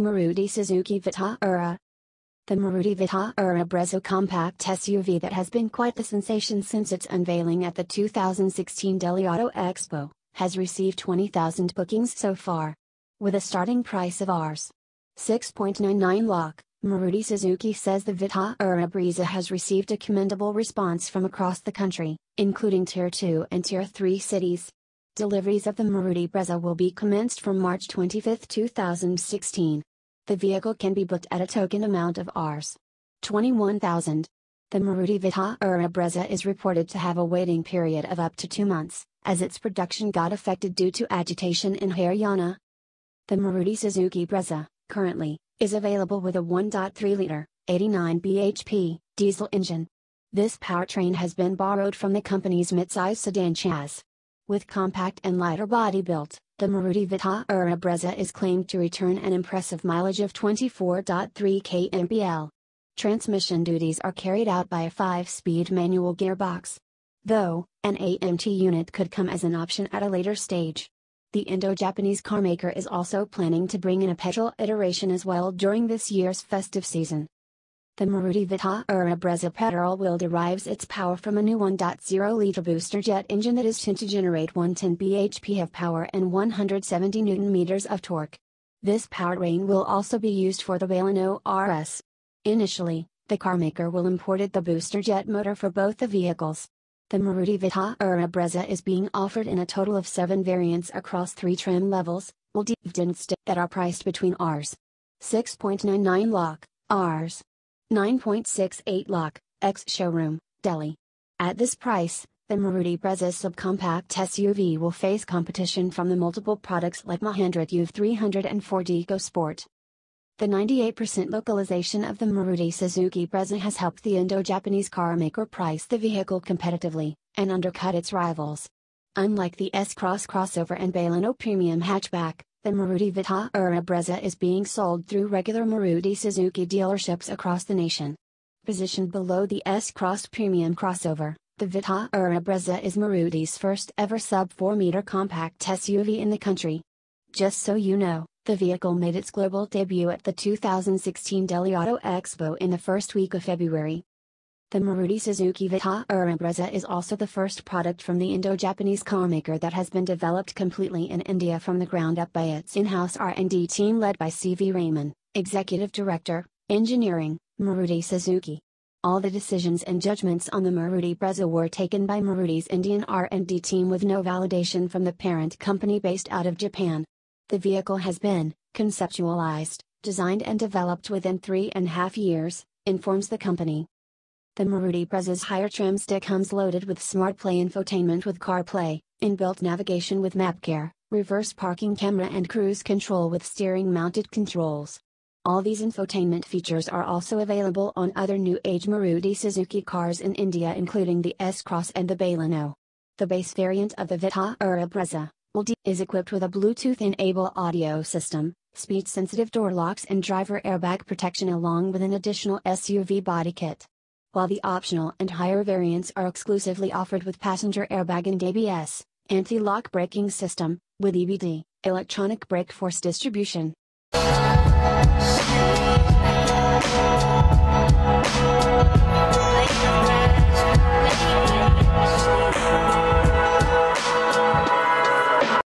Maruti Suzuki Vitara. The Maruti Vitara Brezza compact SUV that has been quite the sensation since its unveiling at the 2016 Delhi Auto Expo, has received 20,000 bookings so far. With a starting price of Rs. 6.99 lakh, Maruti Suzuki says the Vitara Brezza has received a commendable response from across the country, including Tier 2 and Tier 3 cities. Deliveries of the Maruti Brezza will be commenced from March 25, 2016. The vehicle can be booked at a token amount of Rs. 21,000. The Maruti Vitara Brezza is reported to have a waiting period of up to 2 months, as its production got affected due to agitation in Haryana. The Maruti Suzuki Brezza, currently, is available with a 1.3-liter, 89 bhp, diesel engine. This powertrain has been borrowed from the company's midsize sedan Ciaz. With compact and lighter body built, the Maruti Vitara Brezza is claimed to return an impressive mileage of 24.3 kmpl. Transmission duties are carried out by a 5-speed manual gearbox. Though, an AMT unit could come as an option at a later stage. The Indo-Japanese carmaker is also planning to bring in a petrol iteration as well during this year's festive season. The Maruti Vitara Brezza petrol will derives its power from a new 1.0-liter Boosterjet engine that is tuned to generate 110 bhp of power and 170 Nm of torque. This powertrain will also be used for the Baleno RS. Initially, the carmaker will import the Boosterjet motor for both the vehicles. The Maruti Vitara Brezza is being offered in a total of 7 variants across 3 trim levels, that are priced between Rs. 6.99 lakh, Rs. 9.68 lakh, ex-showroom, Delhi. At this price, the Maruti Brezza subcompact SUV will face competition from the multiple products like Mahindra TUV300 and Ford EcoSport. The 98% localization of the Maruti Suzuki Brezza has helped the Indo-Japanese carmaker price the vehicle competitively, and undercut its rivals. Unlike the S-Cross crossover and Baleno premium hatchback, the Maruti Vitara Brezza is being sold through regular Maruti Suzuki dealerships across the nation. Positioned below the S-Cross premium crossover, the Vitara Brezza is Maruti's first ever sub-4-meter compact SUV in the country. Just so you know, the vehicle made its global debut at the 2016 Delhi Auto Expo in the first week of February. The Maruti Suzuki Vitara Brezza is also the first product from the Indo-Japanese carmaker that has been developed completely in India from the ground up by its in-house R&D team led by C.V. Rayman, Executive Director, Engineering, Maruti Suzuki. All the decisions and judgments on the Maruti Brezza were taken by Maruti's Indian R&D team with no validation from the parent company based out of Japan. The vehicle has been conceptualized, designed and developed within 3.5 years, informs the company. The Maruti Brezza's higher trim stick comes loaded with SmartPlay infotainment with CarPlay, inbuilt navigation with MapCare, reverse parking camera and cruise control with steering-mounted controls. All these infotainment features are also available on other new-age Maruti Suzuki cars in India including the S-Cross and the Baleno. The base variant of the Vitara Brezza is equipped with a Bluetooth-enabled audio system, speed-sensitive door locks and driver airbag protection along with an additional SUV body kit. While the optional and higher variants are exclusively offered with passenger airbag and ABS, anti-lock braking system, with EBD, electronic brake force distribution,